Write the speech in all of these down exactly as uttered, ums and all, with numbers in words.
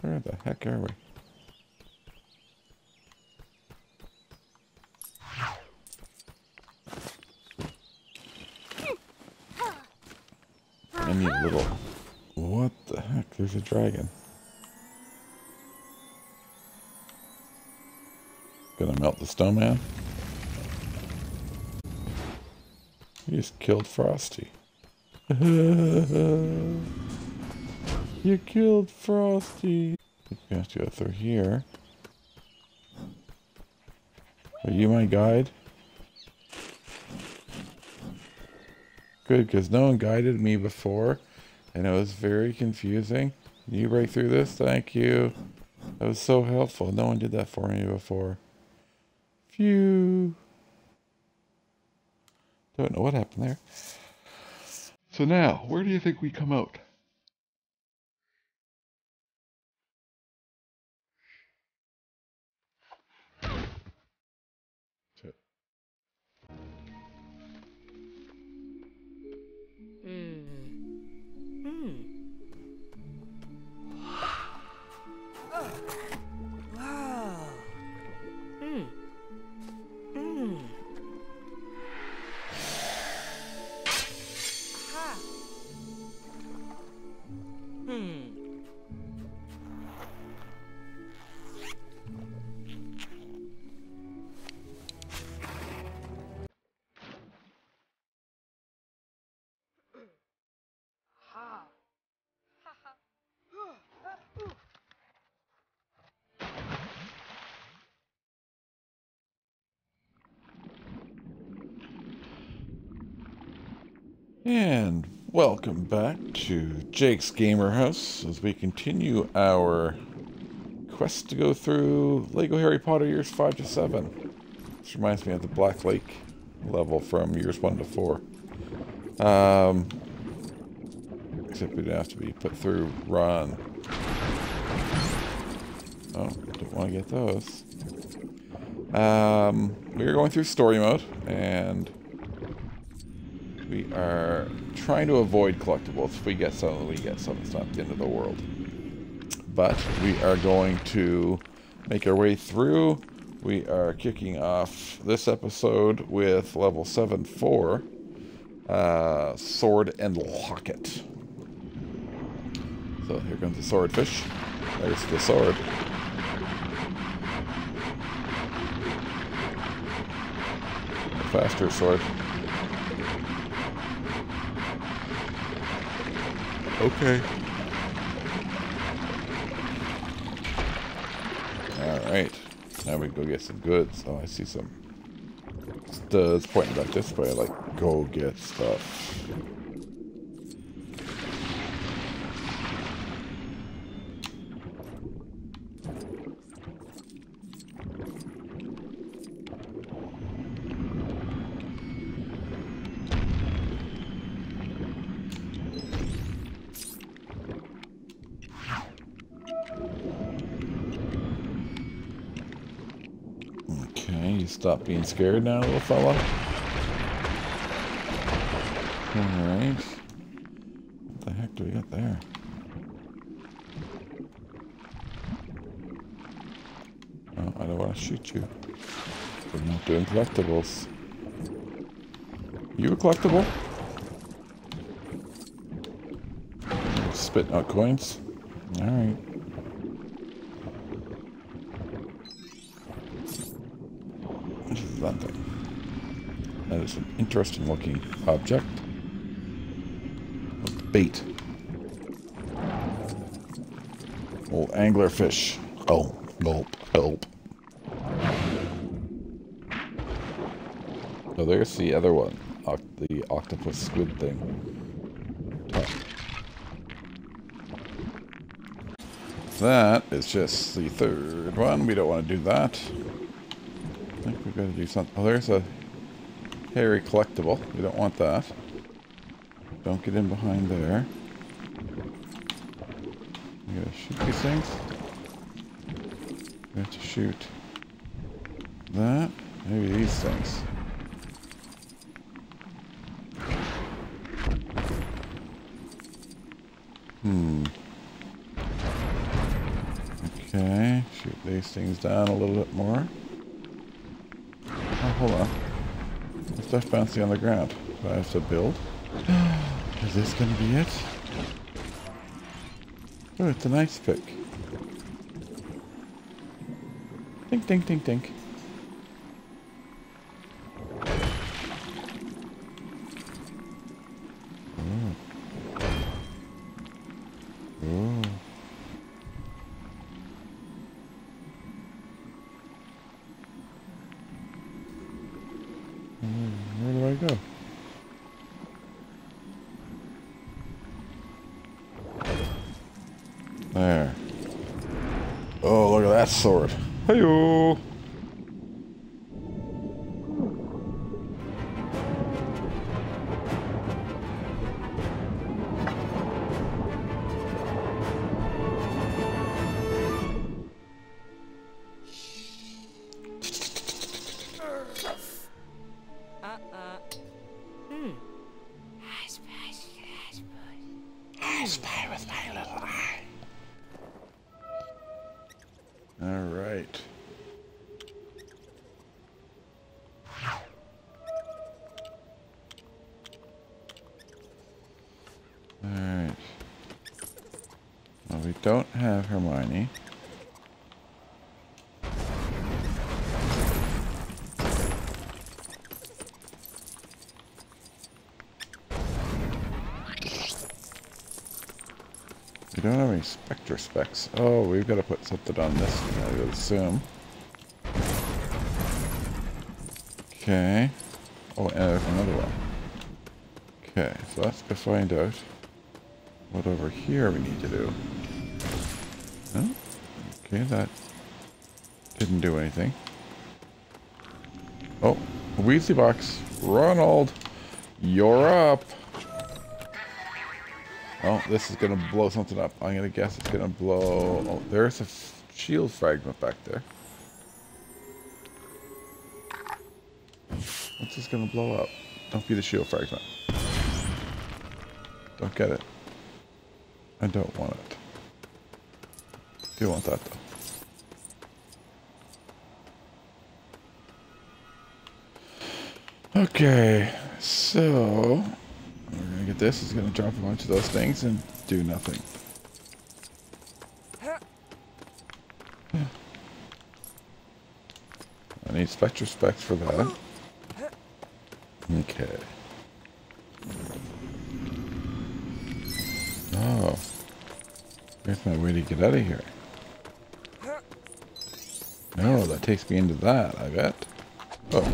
Where the heck are we? I need a little... What the heck? There's a dragon. Gonna melt the snowman? You just killed Frosty. You killed Frosty. You have to go through here. Are you my guide? Good, because no one guided me before, and it was very confusing. Can you break through this? Thank you. That was so helpful. No one did that for me before. Phew. Don't know what happened there. So now, where do you think we come out? And welcome back to Jake's Gamer House as we continue our quest to go through LEGO Harry Potter years five to seven. Which reminds me of the Black Lake level from years one to four. Um, except we'd have to be put through Ron. Oh, don't want to get those. Um, we are going through story mode and... we are trying to avoid collectibles. If we get some, we get some. It's not the end of the world. But we are going to make our way through. We are kicking off this episode with level seven four, uh, Sword and Locket. So here comes the swordfish. There's the sword. A faster sword. Okay. Alright. Now we go get some goods. Oh, I see some studs pointing back this way. Like, go get stuff. Stop being scared now, little fella. Alright. What the heck do we got there? Oh, I don't want to shoot you. We're not doing collectibles. You a collectible? Spitting out coins? Alright. That thing. That is an interesting looking object. A bait. Old anglerfish. Oh, gulp, gulp. Oh, there's the other one. Oct the octopus squid thing. That is just the third one. We don't want to do that. I think we've got to do something. Oh, there's a hairy collectible. We don't want that. Don't get in behind there. We gotta shoot these things. We have to shoot that. Maybe these things. Hmm. Shoot these things down a little bit more. Oh, hold on. There's stuff bouncing on the ground. Do I have to build? Is this going to be it? Oh, it's an ice pick. Dink, dink, dink, dink. There. Oh, look at that sword. Hey-oh! Don't have Hermione. We don't have any Spectre specs. Oh, we've got to put something on this, I would assume. Okay. Oh, and there's another one. Okay, so let's go find out what over here we need to do. Oh, okay, that didn't do anything. Oh, Weasley box. Ronald, you're up. Oh, this is going to blow something up. I'm going to guess it's going to blow... Oh, there's a shield fragment back there. What's this going to blow up? Don't be the shield fragment. Don't get it. I don't want it. Do want that though. Okay, so we're gonna get this. It's gonna drop a bunch of those things and do nothing. I need Spectre specs for that. Okay. Oh, here's my way to get out of here. No, that takes me into that, I bet. Oh.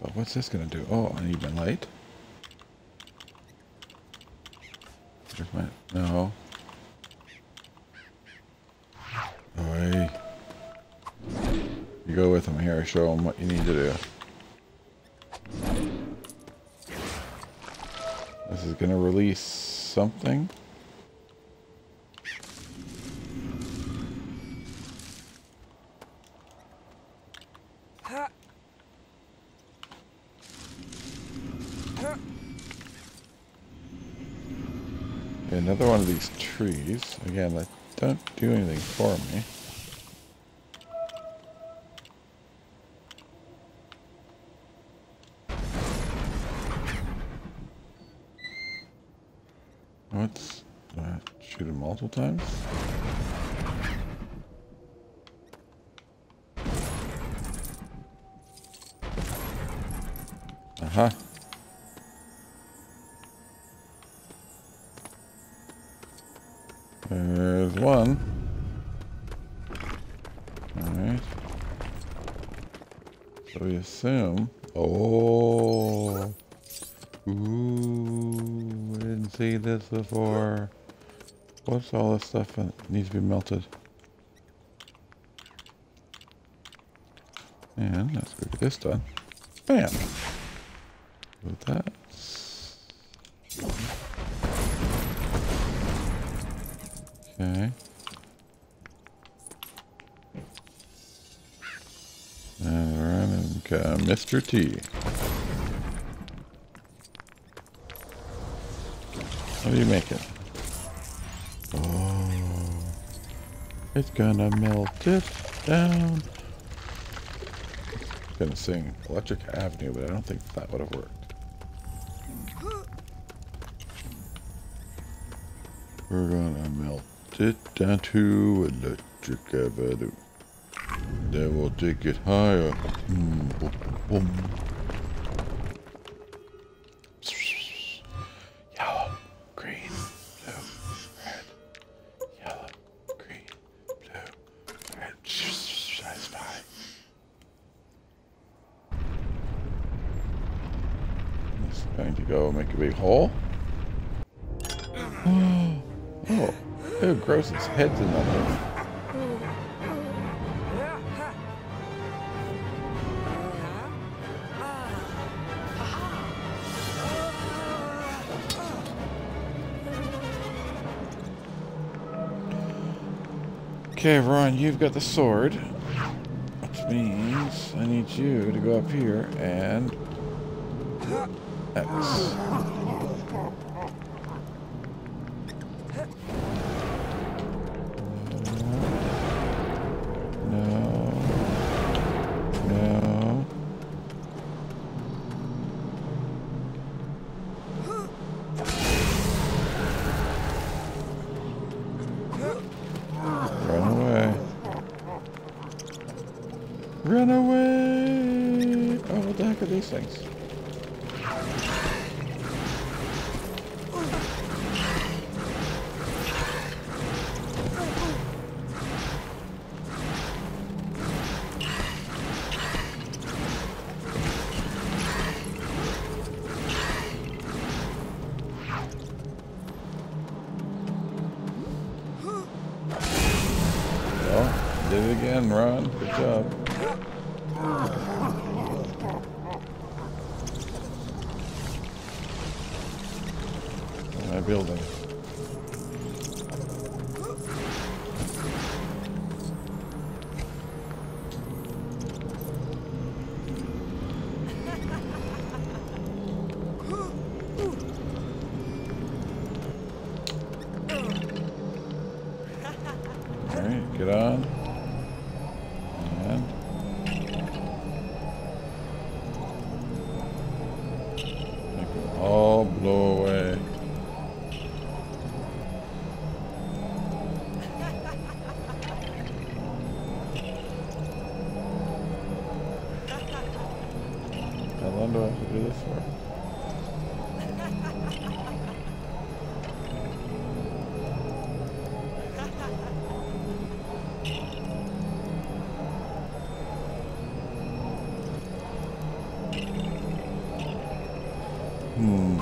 But what's this going to do? Oh, I need my light. There's my... No. Oi. You go with them here, show them what you need to do. This is going to release something. Another one of these trees. Again, that don't do anything for me. What's that? Shoot him multiple times? Aha. Uh-huh. There's one. Alright. So we assume... Oh! Ooh! I didn't see this before. What's all this stuff that needs to be melted? And let's get this done. Bam! With that. Okay. And come Mister T. How do you make it? Oh. It's gonna melt it down. I'm gonna sing Electric Avenue, but I don't think that would have worked. We're gonna melt it down to Electric Avenue. Then we'll take it higher. Mm, boom, boom, boom. Yellow, green, blue, red. Yellow, green, blue, red. That's fine. It's going to go make a big hole. Oh, oh, ew, gross, its head's in that hole. Okay, Ron, you've got the sword, which means I need you to go up here and X. No. No. Run away! Oh, what the heck are these things? Well, did it again, Ron. Good job. My building. All right, get on. All blow away. How long do I have to do this for? Hmm.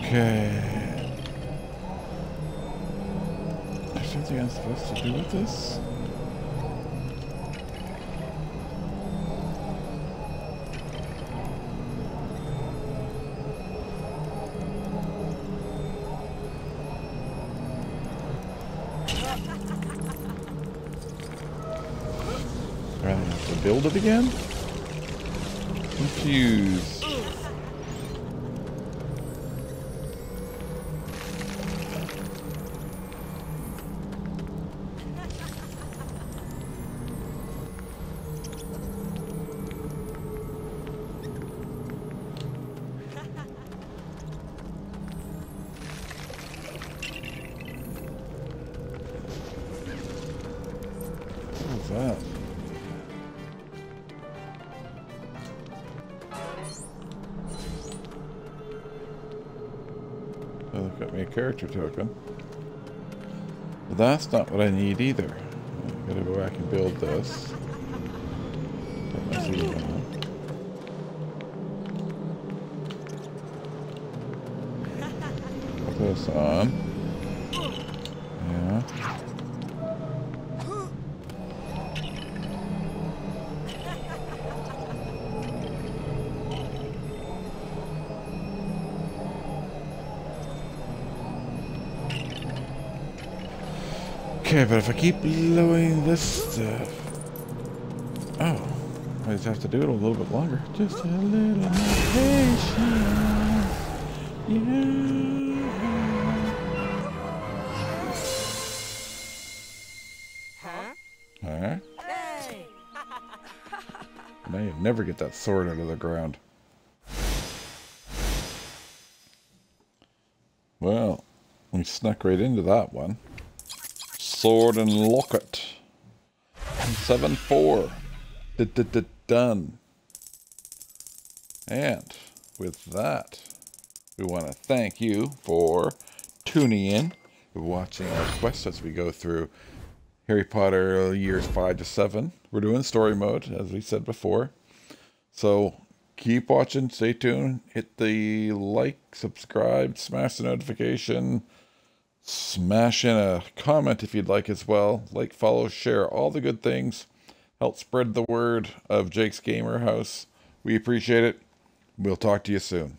Okay. There's something I'm supposed to do with this? I have to build it again? Confused. What was that? They've got me a character token. But that's not what I need either. I'm gonna go back and build this. Put my sleeve on. Put this on. Yeah. Okay, but if I keep blowing this stuff... Oh. I just have to do it a little bit longer. Just a little more patience. Yeah. Huh? Alright. Hey. Now you never get that sword out of the ground. Well, we snuck right into that one. Sword and Locket. seven four. D-d-d-done. And with that, we want to thank you for tuning in, watching our quest as we go through Harry Potter years five to seven. We're doing story mode, as we said before. So keep watching, stay tuned, hit the like, subscribe, smash the notification. Smash in a comment if you'd like as well. Like, follow, share, all the good things. Help spread the word of Jake's Gamer House. We appreciate it. We'll talk to you soon.